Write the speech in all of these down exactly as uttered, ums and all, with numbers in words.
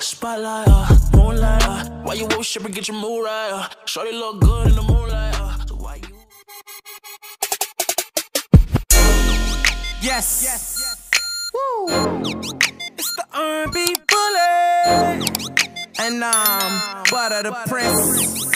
Spotlight, uh, moonlight, uh, why you worship and get your mood right, uh, shorty look good in the moonlight, uh, so why you... Yes, yes, yes. Woo. It's the R and B bullet, and I'm Butter the Prince.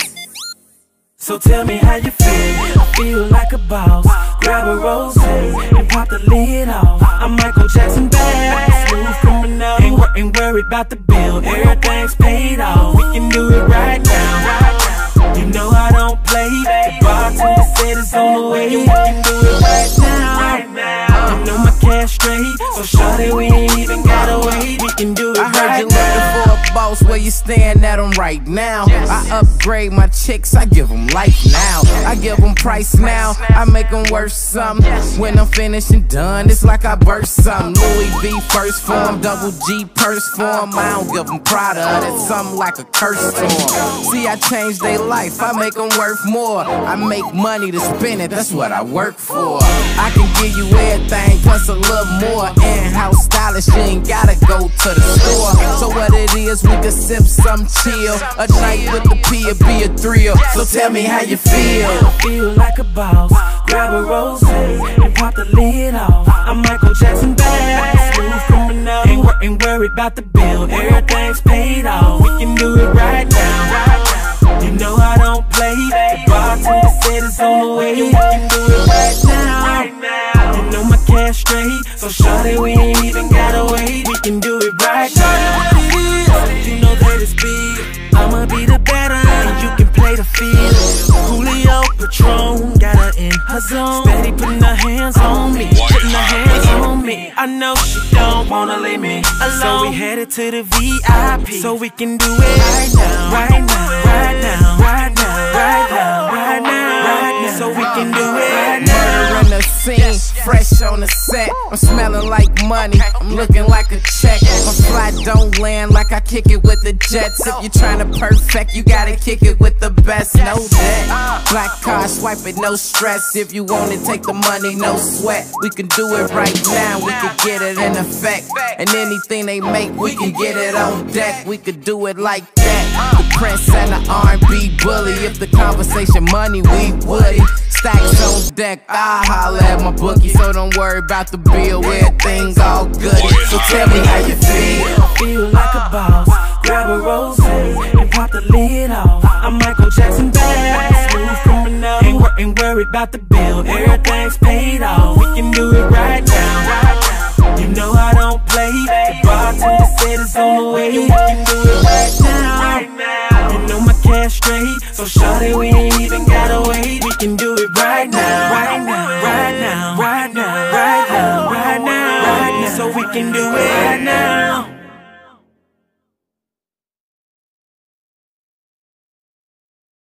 So tell me how you feel, feel like a boss. Grab a rosé and pop the lid off. I'm Michael Jackson bad, smooth criminal. Ain't, wor ain't worried about the bill, everything's paid off. We can do it right now, you know I don't play. The bartender said it's on the way. We can do it right now, right now. I know my cash straight, so shawty we ain't even gotta wait. We can do it right now. I heard you looking for a boss, where you stand at them right now. I upgrade my chicks, I give them life now. I give them price now, I make them worth something. When I'm finished and done, it's like I burst something. Louis V first form, double G purse form. I don't give them Prada, that's something like a curse form. See, I change their life, I make them worth more. I make money to spend it, that's what I work for. I can give you everything plus a little more. In-house stylish, you ain't gotta go to the store. So what it is, we can sip some chill. A night with the P, it'd be a thrill. So tell me how you feel. Feel like a boss. Grab a rosé and pop the lid off. I'm Michael Jackson bad, smooth criminal. Ain't, wor ain't worried about the bill, everything's paid off. We can do it right now, you know I don't play. The bartender said it's on the way. We can do it right now, straight, so shawty we ain't even gotta wait. We can do it right now. Shawty, what it is, you know that it's big. I'ma be the better, and you can play the field. Julio Patron got her in her zone. Steady putting her hands on me, putting her hands on me. I know she don't wanna leave me alone, so we headed to the V I P, so we can do it right now, right now, right now, right now, right now, right now, right now, so we can do it right now. Run the scene. Fresh on the set, I'm smelling like money, I'm looking like a check. My flight don't land like I kick it with the Jets. If you're trying to perfect, you gotta kick it with the best. No debt, black car, swipe it, no stress. If you want it, take the money, no sweat. We can do it right now, we can get it in effect. And anything they make, we can get it on deck. We could do it like that. The Prince and the R and B bully. If the conversation money, we woody. Stacks on deck, I holla at my bookie. So don't worry about the bill, where things all good. So tell me how you feel. Feel like a boss. Grab a rosé and pop the lid off. I'm Michael Jackson bad, smooth criminal. Ain't, wor ain't worried about the bill, everything's paid off. We can do it right now, you know I don't play. The bartender said it's on the way. We can do it right now, you know my cash straight, so shawty we ain't even gotta wait. We can do it right now, right now, right now, right now, right now, right now, right now, so we can do it right now.